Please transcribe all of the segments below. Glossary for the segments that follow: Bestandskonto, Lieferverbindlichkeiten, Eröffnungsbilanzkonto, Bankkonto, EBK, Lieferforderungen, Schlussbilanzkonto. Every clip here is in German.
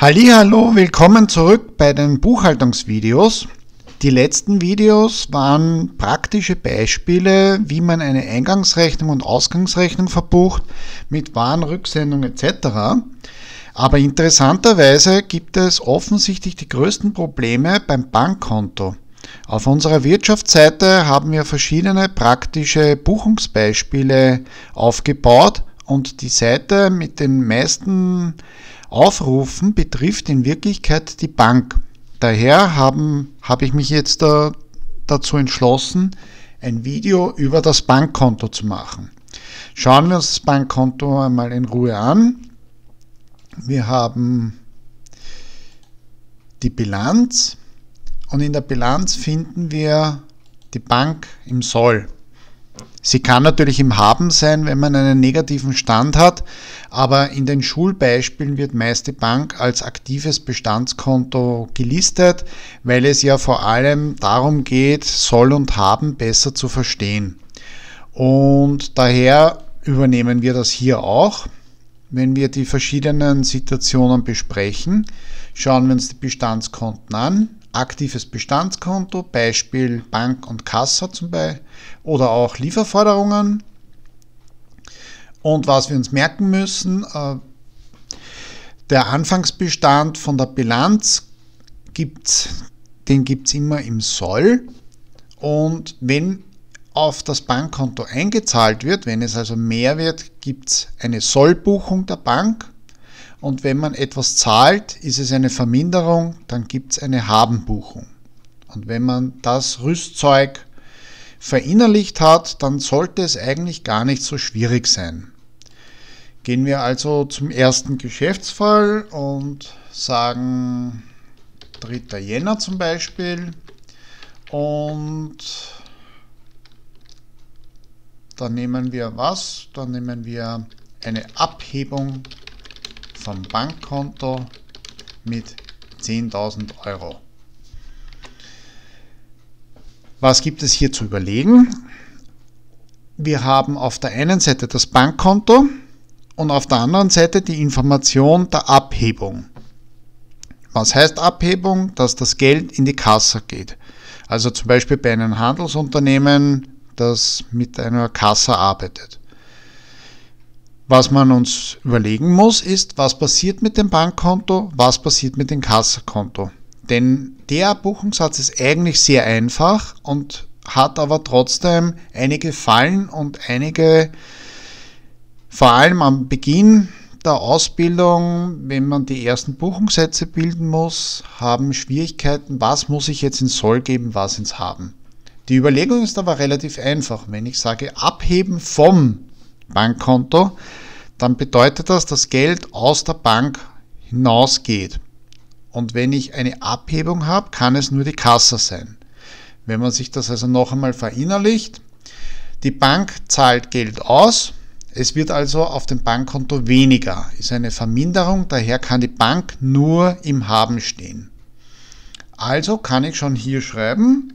Hallihallo, willkommen zurück bei den Buchhaltungsvideos. Die letzten Videos waren praktische Beispiele, wie man eine Eingangsrechnung und Ausgangsrechnung verbucht mit Warenrücksendung etc. Aber interessanterweise gibt es offensichtlich die größten Probleme beim Bankkonto. Auf unserer Wirtschaftsseite haben wir verschiedene praktische Buchungsbeispiele aufgebaut und die Seite mit den meisten Aufrufen betrifft in Wirklichkeit die Bank. Daher habe ich mich jetzt dazu entschlossen, ein Video über das Bankkonto zu machen. Schauen wir uns das Bankkonto einmal in Ruhe an. Wir haben die Bilanz und in der Bilanz finden wir die Bank im Soll. Sie kann natürlich im Haben sein, wenn man einen negativen Stand hat, aber in den Schulbeispielen wird meist die Bank als aktives Bestandskonto gelistet, weil es ja vor allem darum geht, Soll und Haben besser zu verstehen. Und daher übernehmen wir das hier auch. Wenn wir die verschiedenen Situationen besprechen, schauen wir uns die Bestandskonten an. Aktives Bestandskonto, Beispiel Bank und Kassa zum Beispiel oder auch Lieferforderungen. Und was wir uns merken müssen, der Anfangsbestand von der Bilanz den gibt's immer im Soll. Und wenn auf das Bankkonto eingezahlt wird, wenn es also mehr wird, gibt es eine Sollbuchung der Bank. Und wenn man etwas zahlt, ist es eine Verminderung, dann gibt es eine Habenbuchung. Und wenn man das Rüstzeug verinnerlicht hat, dann sollte es eigentlich gar nicht so schwierig sein. Gehen wir also zum ersten Geschäftsfall und sagen 3. Jänner zum Beispiel und dann nehmen wir was? Dann nehmen wir eine Abhebung vom Bankkonto mit 10.000 Euro. Was gibt es hier zu überlegen? Wir haben auf der einen Seite das Bankkonto und auf der anderen Seite die Information der Abhebung. Was heißt Abhebung? Dass das Geld in die Kasse geht. Also zum Beispiel bei einem Handelsunternehmen, das mit einer Kasse arbeitet. Was man uns überlegen muss, ist, was passiert mit dem Bankkonto, was passiert mit dem Kassakonto. Denn der Buchungssatz ist eigentlich sehr einfach und hat aber trotzdem einige Fallen und einige, vor allem am Beginn der Ausbildung, wenn man die ersten Buchungssätze bilden muss, haben Schwierigkeiten, was muss ich jetzt ins Soll geben, was ins Haben. Die Überlegung ist aber relativ einfach. Wenn ich sage, abheben vom Bankkonto, dann bedeutet das, dass Geld aus der Bank hinausgeht. Und wenn ich eine Abhebung habe, kann es nur die Kasse sein. Wenn man sich das also noch einmal verinnerlicht, die Bank zahlt Geld aus, es wird also auf dem Bankkonto weniger, ist eine Verminderung, daher kann die Bank nur im Haben stehen. Also kann ich schon hier schreiben,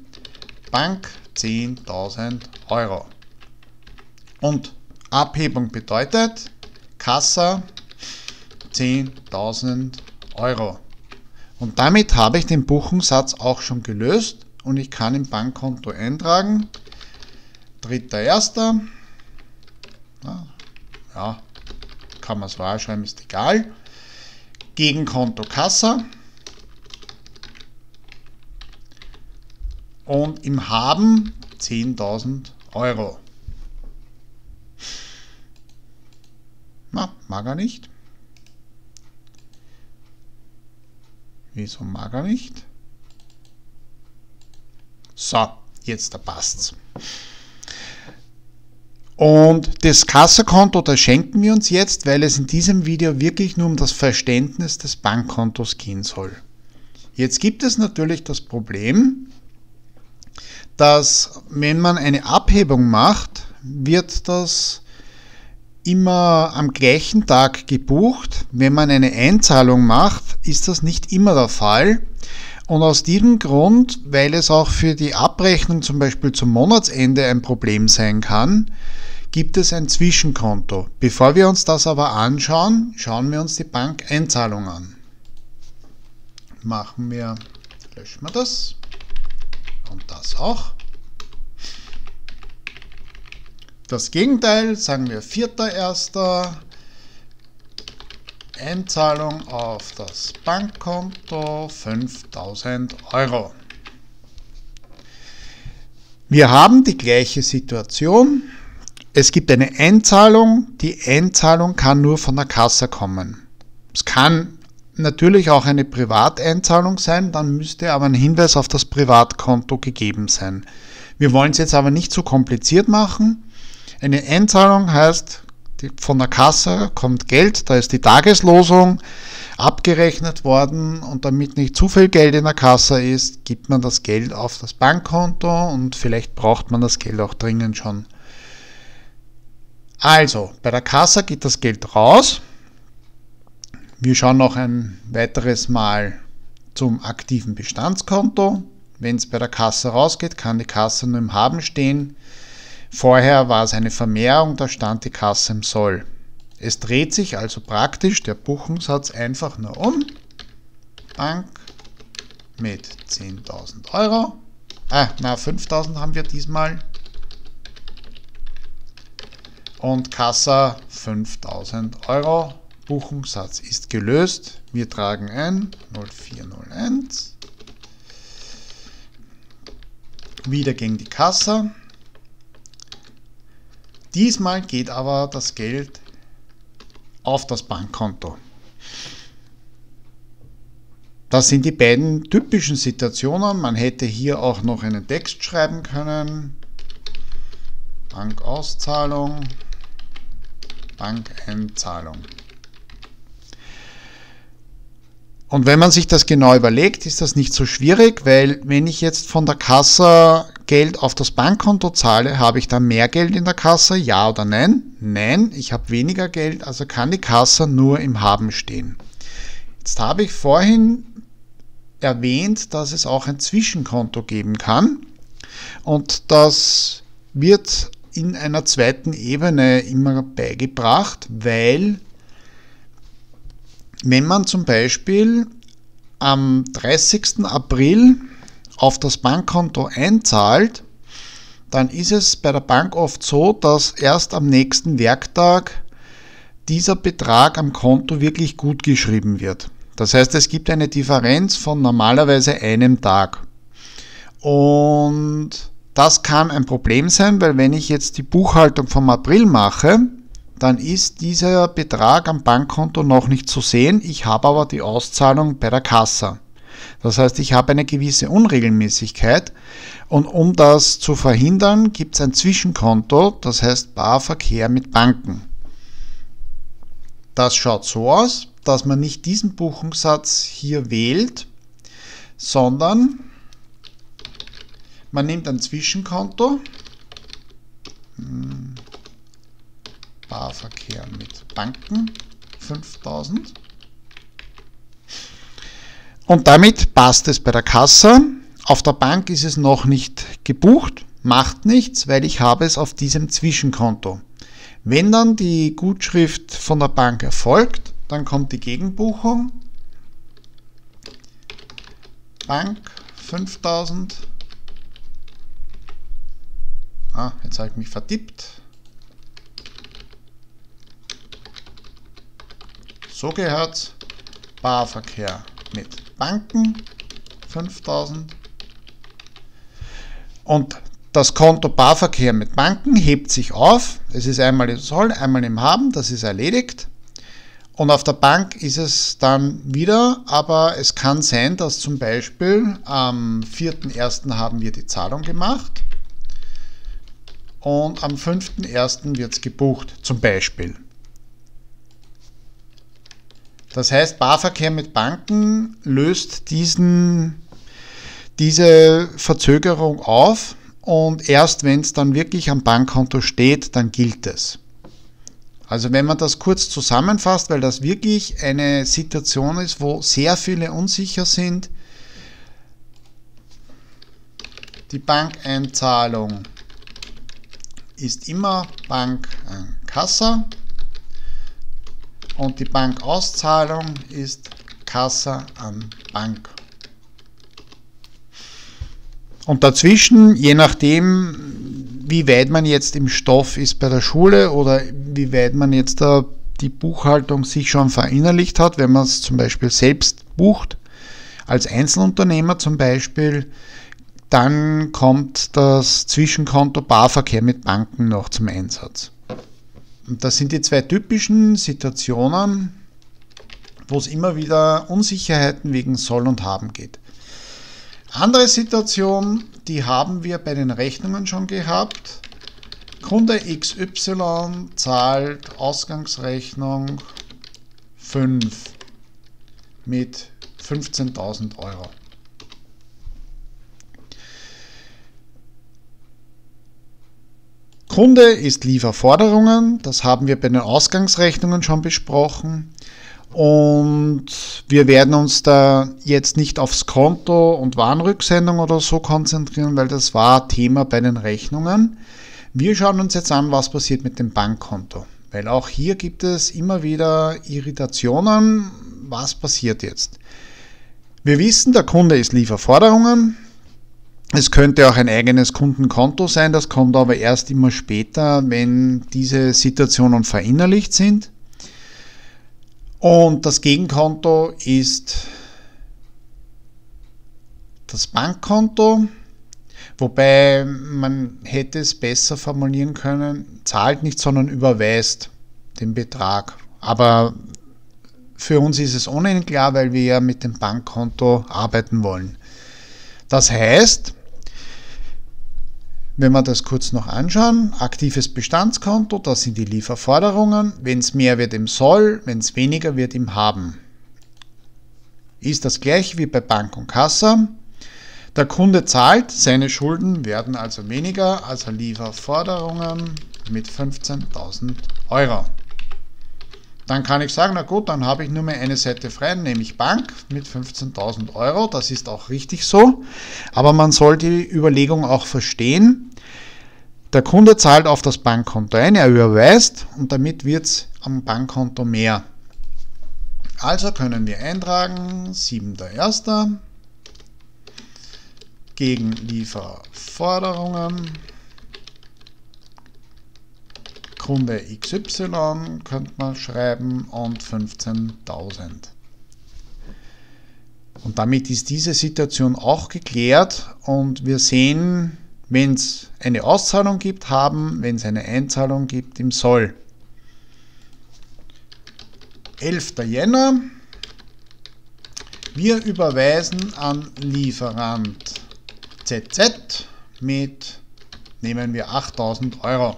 Bank 10.000 Euro. Und Abhebung bedeutet Kassa 10.000 Euro. Und damit habe ich den Buchungssatz auch schon gelöst und ich kann im Bankkonto eintragen 3.1. Ja, kann man es wahr schreiben, ist egal. Gegenkonto Kassa. Und im Haben 10.000 Euro. Na, mag er nicht. Wieso mag er nicht? So, jetzt da passt's. Und das Kassakonto, das schenken wir uns jetzt, weil es in diesem Video wirklich nur um das Verständnis des Bankkontos gehen soll. Jetzt gibt es natürlich das Problem, dass wenn man eine Abhebung macht, wird das immer am gleichen Tag gebucht. Wenn man eine Einzahlung macht, ist das nicht immer der Fall. Und aus diesem Grund, weil es auch für die Abrechnung zum Beispiel zum Monatsende ein Problem sein kann, gibt es ein Zwischenkonto. Bevor wir uns das aber anschauen, schauen wir uns die Bankeinzahlung an. machen wir, löschen wir das und das auch. Das Gegenteil, sagen wir 4.1. Einzahlung auf das Bankkonto 5.000 €. Wir haben die gleiche Situation. Es gibt eine Einzahlung. Die Einzahlung kann nur von der Kasse kommen. Es kann natürlich auch eine Privateinzahlung sein, dann müsste aber ein Hinweis auf das Privatkonto gegeben sein. Wir wollen es jetzt aber nicht so kompliziert machen. Eine Einzahlung heißt, von der Kasse kommt Geld, da ist die Tageslosung abgerechnet worden und damit nicht zu viel Geld in der Kasse ist, gibt man das Geld auf das Bankkonto und vielleicht braucht man das Geld auch dringend schon. Also, bei der Kasse geht das Geld raus. Wir schauen noch ein weiteres Mal zum aktiven Bestandskonto. Wenn es bei der Kasse rausgeht, kann die Kasse nur im Haben stehen. Vorher war es eine Vermehrung, da stand die Kasse im Soll. Es dreht sich also praktisch der Buchungssatz einfach nur um. Bank mit 10.000 €. 5.000 haben wir diesmal. Und Kasse 5.000 €. Buchungssatz ist gelöst. Wir tragen ein 0401. Wieder gegen die Kasse. Diesmal geht aber das Geld auf das Bankkonto. Das sind die beiden typischen Situationen. Man hätte hier auch noch einen Text schreiben können. Bankauszahlung, Bankeinzahlung. Und wenn man sich das genau überlegt, ist das nicht so schwierig, weil wenn ich jetzt von der Kasse Geld auf das Bankkonto zahle, habe ich dann mehr Geld in der Kasse, ja oder nein? Nein, ich habe weniger Geld, also kann die Kasse nur im Haben stehen. Jetzt habe ich vorhin erwähnt, dass es auch ein Zwischenkonto geben kann und das wird in einer zweiten Ebene immer beigebracht, weil wenn man zum Beispiel am 30. April auf das Bankkonto einzahlt, dann ist es bei der Bank oft so, dass erst am nächsten Werktag dieser Betrag am Konto wirklich gut geschrieben wird. Das heißt, es gibt eine Differenz von normalerweise einem Tag. Und das kann ein Problem sein, weil wenn ich jetzt die Buchhaltung vom April mache, dann ist dieser Betrag am Bankkonto noch nicht zu sehen. Ich habe aber die Auszahlung bei der Kasse. Das heißt, ich habe eine gewisse Unregelmäßigkeit und um das zu verhindern, gibt es ein Zwischenkonto, das heißt Barverkehr mit Banken. Das schaut so aus, dass man nicht diesen Buchungssatz hier wählt, sondern man nimmt ein Zwischenkonto, Barverkehr mit Banken, 5.000. Und damit passt es bei der Kasse. Auf der Bank ist es noch nicht gebucht, macht nichts, weil ich habe es auf diesem Zwischenkonto. Wenn dann die Gutschrift von der Bank erfolgt, dann kommt die Gegenbuchung. Bank 5.000. Jetzt habe ich mich vertippt. So gehört's. Barverkehr mit Banken 5.000 und das Konto Barverkehr mit Banken hebt sich auf. Es ist einmal im Soll, einmal im Haben, das ist erledigt. Und auf der Bank ist es dann wieder, aber es kann sein, dass zum Beispiel am 4.1. haben wir die Zahlung gemacht und am 5.1. wird es gebucht, zum Beispiel. Das heißt, Barverkehr mit Banken löst diese Verzögerung auf und erst wenn es dann wirklich am Bankkonto steht, dann gilt es. Also wenn man das kurz zusammenfasst, weil das wirklich eine Situation ist, wo sehr viele unsicher sind. Die Bankeinzahlung ist immer Bank an Kasse. Und die Bankauszahlung ist Kassa an Bank. Und dazwischen, je nachdem, wie weit man jetzt im Stoff ist bei der Schule oder wie weit man jetzt die Buchhaltung sich schon verinnerlicht hat, wenn man es zum Beispiel selbst bucht, als Einzelunternehmer zum Beispiel, dann kommt das Zwischenkonto Barverkehr mit Banken noch zum Einsatz. Und das sind die zwei typischen Situationen, wo es immer wieder Unsicherheiten wegen Soll und Haben geht. Andere Situation, die haben wir bei den Rechnungen schon gehabt. Kunde XY zahlt Ausgangsrechnung 5 mit 15.000 Euro. Kunde ist Lieferforderungen, das haben wir bei den Ausgangsrechnungen schon besprochen. Und wir werden uns da jetzt nicht aufs Konto und Warenrücksendung oder so konzentrieren, weil das war Thema bei den Rechnungen. Wir schauen uns jetzt an, was passiert mit dem Bankkonto, weil auch hier gibt es immer wieder Irritationen. Was passiert jetzt? Wir wissen, der Kunde ist Lieferforderungen. Es könnte auch ein eigenes Kundenkonto sein, das kommt aber erst immer später, wenn diese Situationen verinnerlicht sind. Und das Gegenkonto ist das Bankkonto, wobei man hätte es besser formulieren können, zahlt nicht, sondern überweist den Betrag. Aber für uns ist es ohnehin klar, weil wir ja mit dem Bankkonto arbeiten wollen. Das heißt, wenn wir das kurz noch anschauen, aktives Bestandskonto, das sind die Lieferforderungen, wenn es mehr wird im Soll, wenn es weniger wird im Haben. Ist das gleiche wie bei Bank und Kassa. Der Kunde zahlt, seine Schulden werden also weniger, also Lieferforderungen mit 15.000 Euro. Dann kann ich sagen, na gut, dann habe ich nur mehr eine Seite frei, nämlich Bank mit 15.000 Euro. Das ist auch richtig so, aber man soll die Überlegung auch verstehen. Der Kunde zahlt auf das Bankkonto ein, er überweist und damit wird es am Bankkonto mehr. Also können wir eintragen, 7.1. gegen Lieferforderungen. Kunde XY könnte man schreiben und 15.000. Und damit ist diese Situation auch geklärt und wir sehen, wenn es eine Auszahlung gibt, haben, wenn es eine Einzahlung gibt, im Soll. 11. Jänner. Wir überweisen an Lieferant ZZ mit, nehmen wir 8.000 Euro.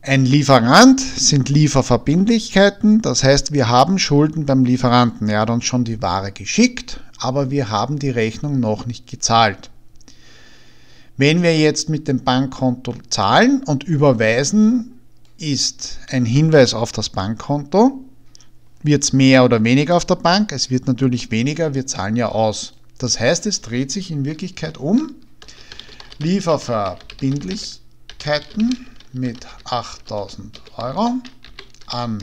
Ein Lieferant sind Lieferverbindlichkeiten, das heißt, wir haben Schulden beim Lieferanten. Er hat uns schon die Ware geschickt, aber wir haben die Rechnung noch nicht gezahlt. Wenn wir jetzt mit dem Bankkonto zahlen und überweisen, ist ein Hinweis auf das Bankkonto. Wird es mehr oder weniger auf der Bank? Es wird natürlich weniger, wir zahlen ja aus. Das heißt, es dreht sich in Wirklichkeit um Lieferverbindlichkeiten mit 8.000 Euro an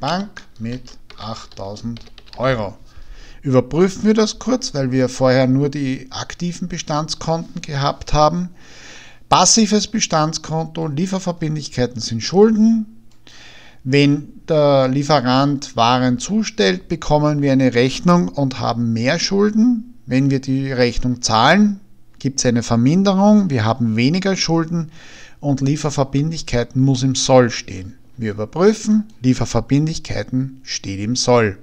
Bank mit 8.000 Euro. Überprüfen wir das kurz, weil wir vorher nur die aktiven Bestandskonten gehabt haben. Passives Bestandskonto, Lieferverbindlichkeiten sind Schulden. Wenn der Lieferant Waren zustellt, bekommen wir eine Rechnung und haben mehr Schulden. Wenn wir die Rechnung zahlen, gibt es eine Verminderung, wir haben weniger Schulden und Lieferverbindlichkeiten muss im Soll stehen. Wir überprüfen, Lieferverbindlichkeiten steht im Soll.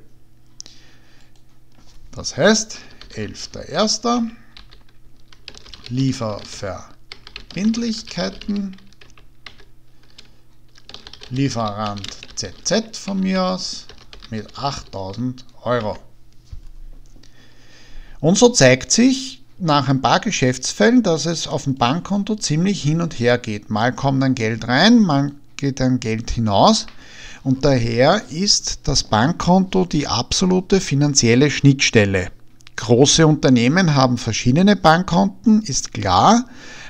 Das heißt, 11.1. Lieferverbindlichkeiten, Lieferant ZZ von mir aus mit 8.000 Euro. Und so zeigt sich, nach ein paar Geschäftsfällen, dass es auf dem Bankkonto ziemlich hin und her geht. Mal kommt dann Geld rein, mal geht dann Geld hinaus und daher ist das Bankkonto die absolute finanzielle Schnittstelle. Große Unternehmen haben verschiedene Bankkonten, ist klar,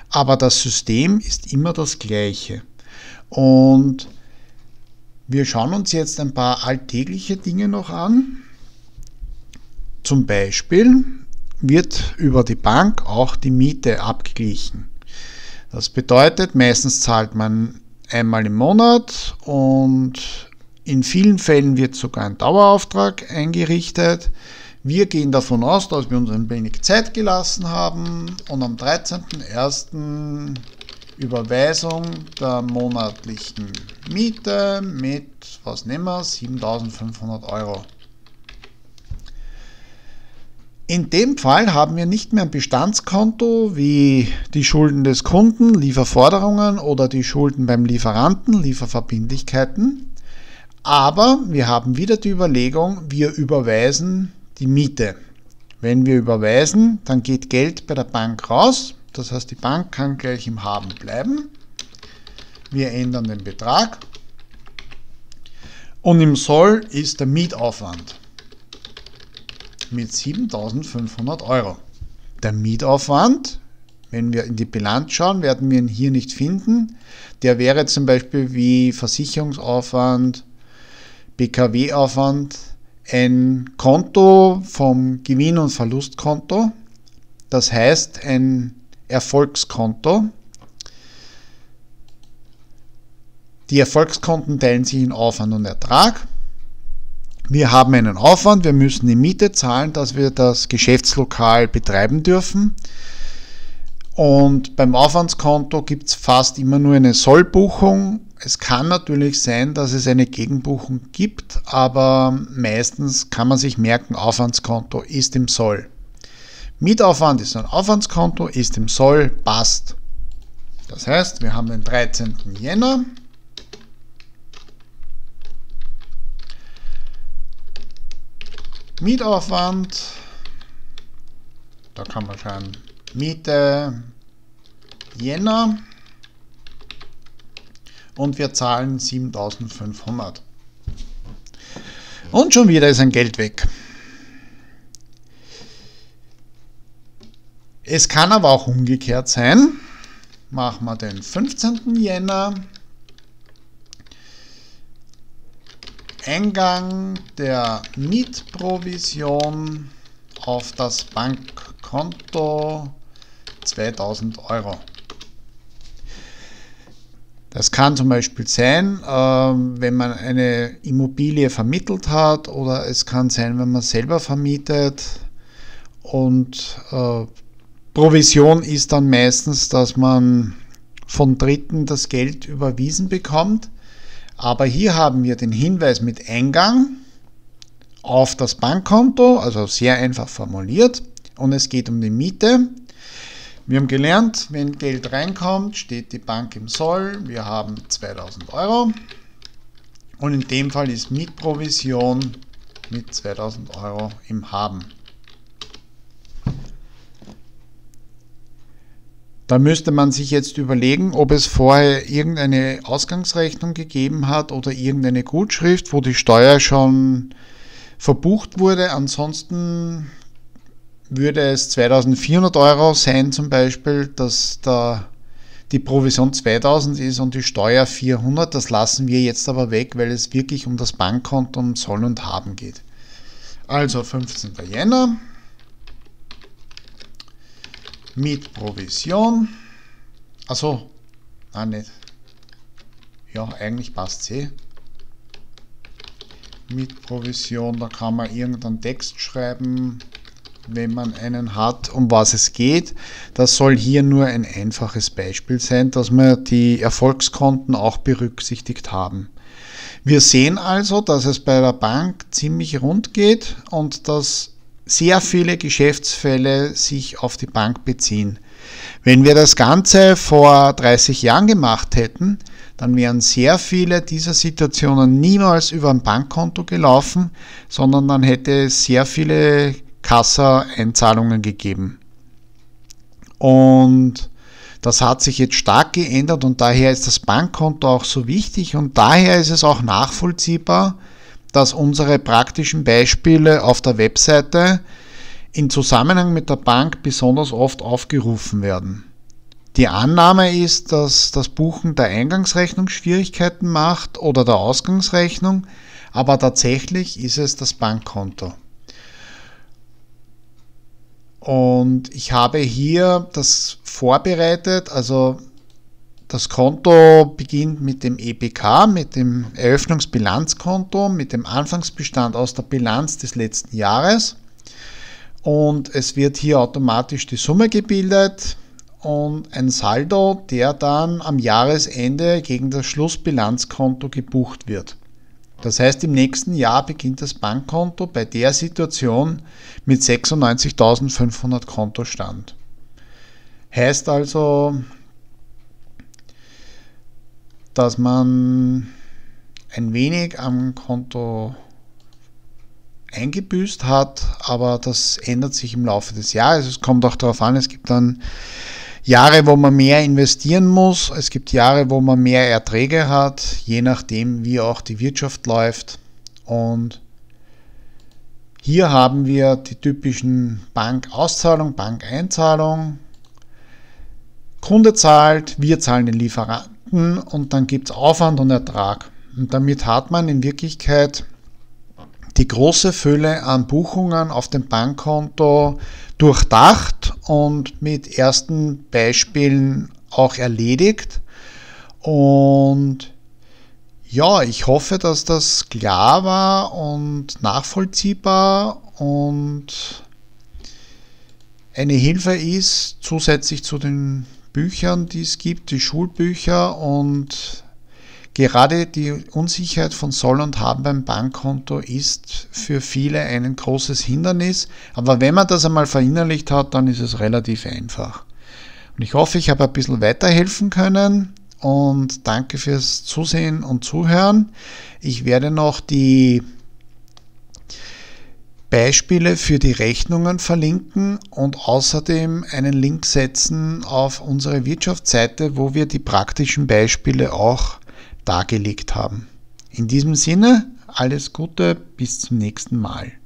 aber das System ist immer das gleiche. Und Wir schauen uns jetzt ein paar alltägliche Dinge noch an. Zum Beispiel wird über die Bank auch die Miete abgeglichen. Das bedeutet, meistens zahlt man einmal im Monat und in vielen Fällen wird sogar ein Dauerauftrag eingerichtet. Wir gehen davon aus, dass wir uns ein wenig Zeit gelassen haben und am 13.01. Überweisung der monatlichen Miete mit, was nehmen wir, 7.500 Euro. In dem Fall haben wir nicht mehr ein Bestandskonto wie die Schulden des Kunden, Lieferforderungen oder die Schulden beim Lieferanten, Lieferverbindlichkeiten, aber wir haben wieder die Überlegung, wir überweisen die Miete. Wenn wir überweisen, dann geht Geld bei der Bank raus, das heißt die Bank kann gleich im Haben bleiben. Wir ändern den Betrag und im Soll ist der Mietaufwand mit 7.500 Euro. Der Mietaufwand, wenn wir in die Bilanz schauen, werden wir ihn hier nicht finden. Der wäre zum Beispiel wie Versicherungsaufwand, BKW-Aufwand, ein Konto vom Gewinn- und Verlustkonto, das heißt ein Erfolgskonto. Die Erfolgskonten teilen sich in Aufwand und Ertrag. Wir haben einen Aufwand, wir müssen die Miete zahlen, dass wir das Geschäftslokal betreiben dürfen. Und beim Aufwandskonto gibt es fast immer nur eine Sollbuchung. Es kann natürlich sein, dass es eine Gegenbuchung gibt, aber meistens kann man sich merken, Aufwandskonto ist im Soll. Mietaufwand ist ein Aufwandskonto, ist im Soll, passt. Das heißt, wir haben den 13. Jänner. Mietaufwand, da kann man schreiben Miete Jänner und wir zahlen 7.500 und schon wieder ist ein Geld weg. Es kann aber auch umgekehrt sein, machen wir den 15. Jänner, Eingang der Mietprovision auf das Bankkonto 2.000 Euro. Das kann zum Beispiel sein, wenn man eine Immobilie vermittelt hat oder es kann sein, wenn man selber vermietet und Provision ist dann meistens, dass man von Dritten das Geld überwiesen bekommt. Aber hier haben wir den Hinweis mit Eingang auf das Bankkonto, also sehr einfach formuliert. Und es geht um die Miete. Wir haben gelernt, wenn Geld reinkommt, steht die Bank im Soll. Wir haben 2.000 Euro. Und in dem Fall ist Mietprovision mit 2.000 Euro im Haben. Da müsste man sich jetzt überlegen, ob es vorher irgendeine Ausgangsrechnung gegeben hat oder irgendeine Gutschrift, wo die Steuer schon verbucht wurde. Ansonsten würde es 2.400 Euro sein zum Beispiel, dass da die Provision 2.000 ist und die Steuer 400. Das lassen wir jetzt aber weg, weil es wirklich um das Bankkonto, um Soll und Haben geht. Also 15. Jänner. Mietprovision, achso, nein, nicht. Ja, eigentlich passt es eh. Mietprovision, da kann man irgendeinen Text schreiben, wenn man einen hat, um was es geht. Das soll hier nur ein einfaches Beispiel sein, dass wir die Erfolgskonten auch berücksichtigt haben. Wir sehen also, dass es bei der Bank ziemlich rund geht und dass sehr viele Geschäftsfälle sich auf die Bank beziehen. Wenn wir das Ganze vor 30 Jahren gemacht hätten, dann wären sehr viele dieser Situationen niemals über ein Bankkonto gelaufen, sondern dann hätte es sehr viele Kassa-Einzahlungen gegeben. Und das hat sich jetzt stark geändert und daher ist das Bankkonto auch so wichtig und daher ist es auch nachvollziehbar, dass unsere praktischen Beispiele auf der Webseite in Zusammenhang mit der Bank besonders oft aufgerufen werden. Die Annahme ist, dass das Buchen der Eingangsrechnung Schwierigkeiten macht oder der Ausgangsrechnung, aber tatsächlich ist es das Bankkonto. Und ich habe hier das vorbereitet, also das Konto beginnt mit dem EBK, mit dem Eröffnungsbilanzkonto, mit dem Anfangsbestand aus der Bilanz des letzten Jahres. Und es wird hier automatisch die Summe gebildet und ein Saldo, der dann am Jahresende gegen das Schlussbilanzkonto gebucht wird. Das heißt, im nächsten Jahr beginnt das Bankkonto bei der Situation mit 96.500 Kontostand. Heißt also, dass man ein wenig am Konto eingebüßt hat, aber das ändert sich im Laufe des Jahres. Es kommt auch darauf an, es gibt dann Jahre, wo man mehr investieren muss, es gibt Jahre, wo man mehr Erträge hat, je nachdem, wie auch die Wirtschaft läuft. Und hier haben wir die typischen Bankauszahlung, Bankeinzahlung. Kunde zahlt, wir zahlen den Lieferanten und dann gibt es Aufwand und Ertrag. Und damit hat man in Wirklichkeit die große Fülle an Buchungen auf dem Bankkonto durchdacht und mit ersten Beispielen auch erledigt. Und ja, ich hoffe, dass das klar war und nachvollziehbar und eine Hilfe ist, zusätzlich zu den Büchern, die es gibt, die Schulbücher und gerade die Unsicherheit von Soll und Haben beim Bankkonto ist für viele ein großes Hindernis, aber wenn man das einmal verinnerlicht hat, dann ist es relativ einfach. Und ich hoffe, ich habe ein bisschen weiterhelfen können und danke fürs Zusehen und Zuhören. Ich werde noch die Beispiele für die Rechnungen verlinken und außerdem einen Link setzen auf unsere Wirtschaftsseite, wo wir die praktischen Beispiele auch dargelegt haben. In diesem Sinne, alles Gute, bis zum nächsten Mal.